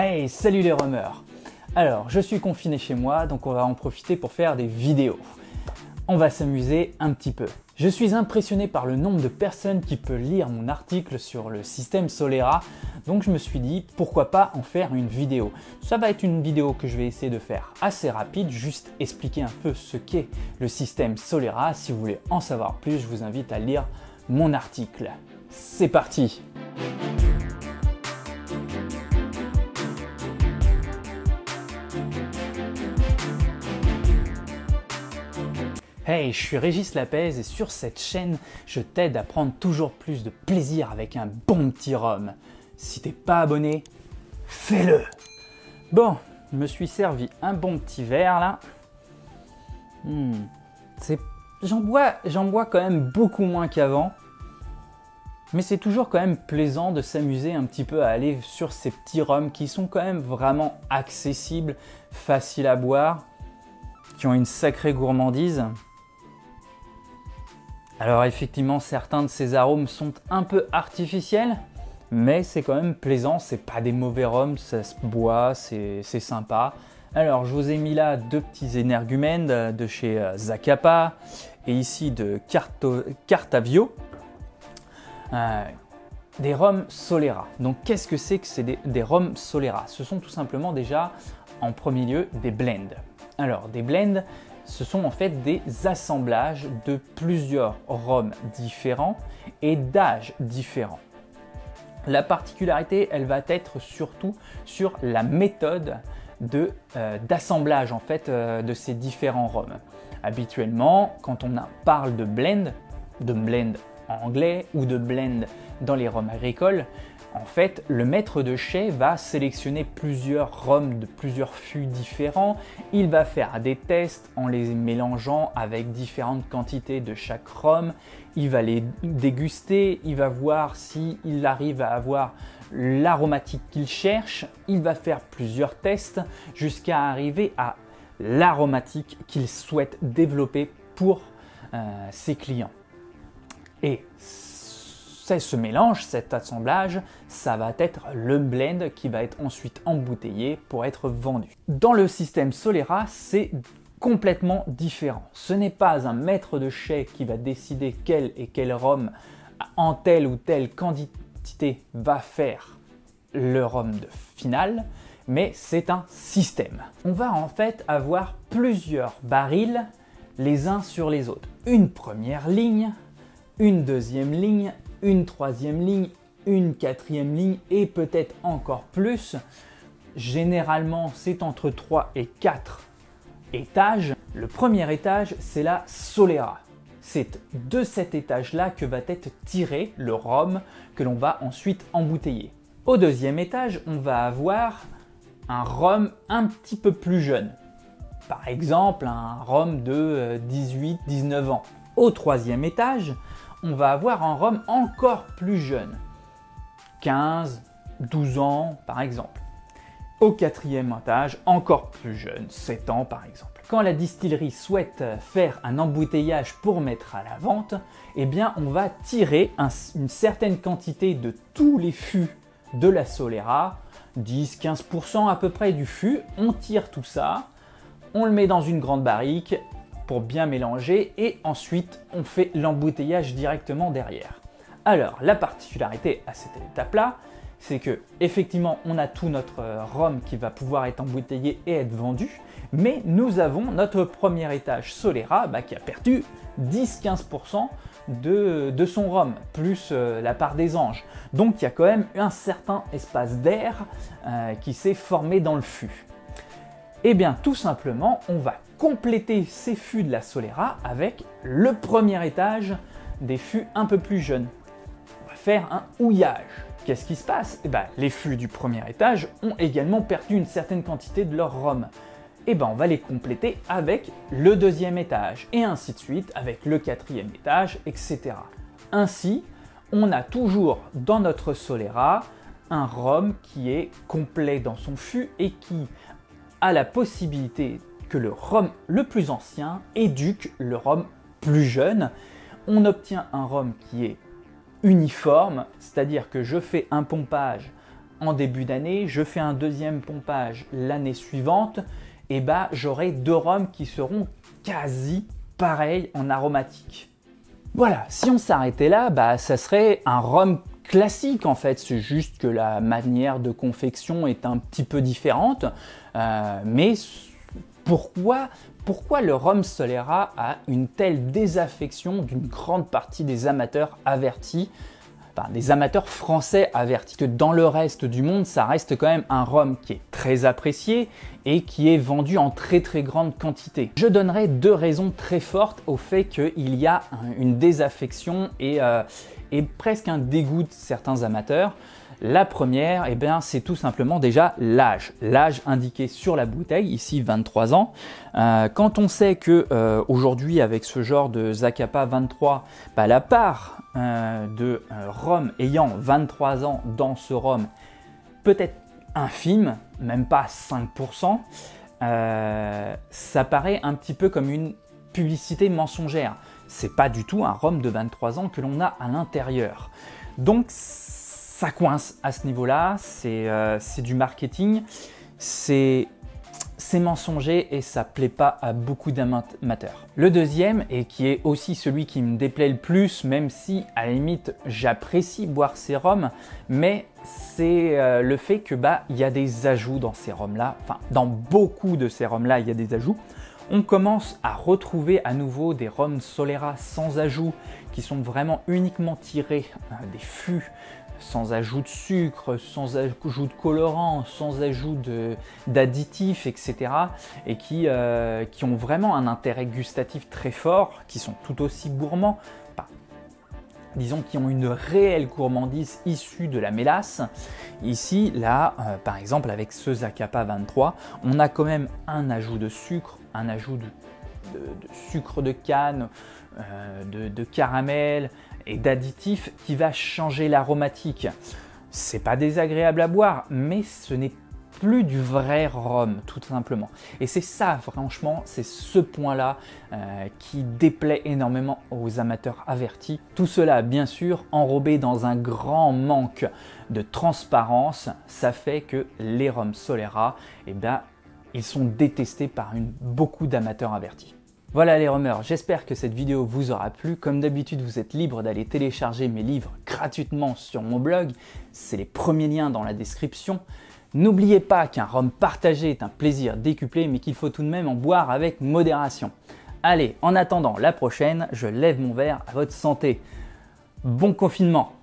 Hey, salut les rumeurs. Alors, je suis confiné chez moi, donc on va en profiter pour faire des vidéos. On va s'amuser un petit peu. Je suis impressionné par le nombre de personnes qui peuvent lire mon article sur le système Solera, donc je me suis dit pourquoi pas en faire une vidéo. Ça va être une vidéo que je vais essayer de faire assez rapide, juste expliquer un peu ce qu'est le système Solera. Si vous voulez en savoir plus, je vous invite à lire mon article. C'est parti! Hey, je suis Régis Lapaise et sur cette chaîne, je t'aide à prendre toujours plus de plaisir avec un bon petit rhum. Si t'es pas abonné, fais-le! Bon, je me suis servi un bon petit verre là. J'en bois quand même beaucoup moins qu'avant. Mais c'est toujours quand même plaisant de s'amuser un petit peu à aller sur ces petits rhums qui sont quand même vraiment accessibles, faciles à boire, qui ont une sacrée gourmandise. Alors effectivement, certains de ces arômes sont un peu artificiels, mais c'est quand même plaisant, c'est pas des mauvais rhums, ça se boit, c'est sympa. Alors je vous ai mis là deux petits énergumènes de chez Zacapa et ici de Cartavio, des rhums Solera. Donc qu'est-ce que c'est que des rhums Solera? Ce sont tout simplement déjà en premier lieu des blends. Alors des blends, ce sont en fait des assemblages de plusieurs rhums différents et d'âges différents. La particularité, elle va être surtout sur la méthode d'assemblage en fait de ces différents rhums. Habituellement, quand on parle de blend en anglais ou de blend dans les rhums agricoles, en fait, le maître de chai va sélectionner plusieurs rhums de plusieurs fûts différents. Il va faire des tests en les mélangeant avec différentes quantités de chaque rhum. Il va les déguster, il va voir s'il arrive à avoir l'aromatique qu'il cherche. Il va faire plusieurs tests jusqu'à arriver à l'aromatique qu'il souhaite développer pour ses clients. Et ce mélange, cet assemblage, ça va être le blend qui va être ensuite embouteillé pour être vendu. Dans le système Solera, c'est complètement différent. Ce n'est pas un maître de chai qui va décider quel rhum en telle ou telle quantité va faire le rhum final, mais c'est un système. On va en fait avoir plusieurs barils les uns sur les autres. Une première ligne, une deuxième ligne, une troisième ligne, une quatrième ligne et peut-être encore plus. Généralement, c'est entre 3 et 4 étages. Le premier étage, c'est la Solera. C'est de cet étage-là que va être tiré le rhum que l'on va ensuite embouteiller. Au deuxième étage, on va avoir un rhum un petit peu plus jeune. Par exemple, un rhum de 18-19 ans. Au troisième étage, on va avoir un rhum encore plus jeune, 15, 12 ans par exemple. Au quatrième étage, encore plus jeune, 7 ans par exemple. Quand la distillerie souhaite faire un embouteillage pour mettre à la vente, eh bien on va tirer une certaine quantité de tous les fûts de la Solera, 10-15% à peu près du fût, on tire tout ça, on le met dans une grande barrique, pour bien mélanger et ensuite on fait l'embouteillage directement derrière. Alors la particularité à cette étape là, c'est que effectivement on a tout notre rhum qui va pouvoir être embouteillé et être vendu, mais nous avons notre premier étage Solera qui a perdu 10-15% de son rhum, plus la part des anges. Donc il y a quand même un certain espace d'air qui s'est formé dans le fût. Et bien tout simplement on va compléter ces fûts de la Solera avec le premier étage des fûts un peu plus jeunes. On va faire un houillage. Qu'est-ce qui se passe? Eh ben, les fûts du premier étage ont également perdu une certaine quantité de leur rhum. Et ben, on va les compléter avec le deuxième étage et ainsi de suite avec le quatrième étage, etc. Ainsi, on a toujours dans notre Solera un rhum qui est complet dans son fût et qui a la possibilité que le rhum le plus ancien éduque le rhum plus jeune. On obtient un rhum qui est uniforme, c'est-à-dire que je fais un pompage en début d'année, je fais un deuxième pompage l'année suivante, et bah j'aurai deux rhums qui seront quasi pareils en aromatique. Voilà, si on s'arrêtait là, bah ça serait un rhum classique en fait, c'est juste que la manière de confection est un petit peu différente, mais pourquoi le rhum Solera a une telle désaffection d'une grande partie des amateurs avertis, enfin, des amateurs français avertis, que dans le reste du monde, ça reste quand même un rhum qui est très apprécié et qui est vendu en très très grande quantité. Je donnerai deux raisons très fortes au fait qu'il y a une désaffection et presque un dégoût de certains amateurs. La première, eh bien, c'est tout simplement déjà l'âge. L'âge indiqué sur la bouteille, ici 23 ans. Quand on sait que aujourd'hui, avec ce genre de Zacapa 23, bah, la part de rhum ayant 23 ans dans ce rhum peut être infime, même pas 5%, ça paraît un petit peu comme une publicité mensongère. C'est pas du tout un rhum de 23 ans que l'on a à l'intérieur. Donc, ça coince à ce niveau-là, c'est du marketing, c'est mensonger et ça plaît pas à beaucoup d'amateurs. Le deuxième, et qui est aussi celui qui me déplaît le plus, même si à la limite j'apprécie boire ces rhums, mais c'est le fait que bah il y a des ajouts dans ces rhums-là, enfin dans beaucoup de ces rhums-là il y a des ajouts. On commence à retrouver à nouveau des rhums Solera sans ajout qui sont vraiment uniquement tirés des fûts, sans ajout de sucre, sans ajout de colorant, sans ajout d'additifs, etc. Et qui ont vraiment un intérêt gustatif très fort, qui sont tout aussi gourmands, enfin, disons qui ont une réelle gourmandise issue de la mélasse. Ici, là, par exemple, avec ce Zacapa 23, on a quand même un ajout de sucre, un ajout de sucre de canne, de caramel, et d'additifs qui va changer l'aromatique. C'est pas désagréable à boire, mais ce n'est plus du vrai rhum, tout simplement. Et c'est ça, franchement, c'est ce point-là qui déplaît énormément aux amateurs avertis. Tout cela, bien sûr, enrobé dans un grand manque de transparence, ça fait que les rhums Solera, eh ben, ils sont détestés par beaucoup d'amateurs avertis. Voilà les rhumeurs, j'espère que cette vidéo vous aura plu. Comme d'habitude, vous êtes libre d'aller télécharger mes livres gratuitement sur mon blog. C'est les premiers liens dans la description. N'oubliez pas qu'un rhum partagé est un plaisir décuplé, mais qu'il faut tout de même en boire avec modération. Allez, en attendant la prochaine, je lève mon verre à votre santé. Bon confinement!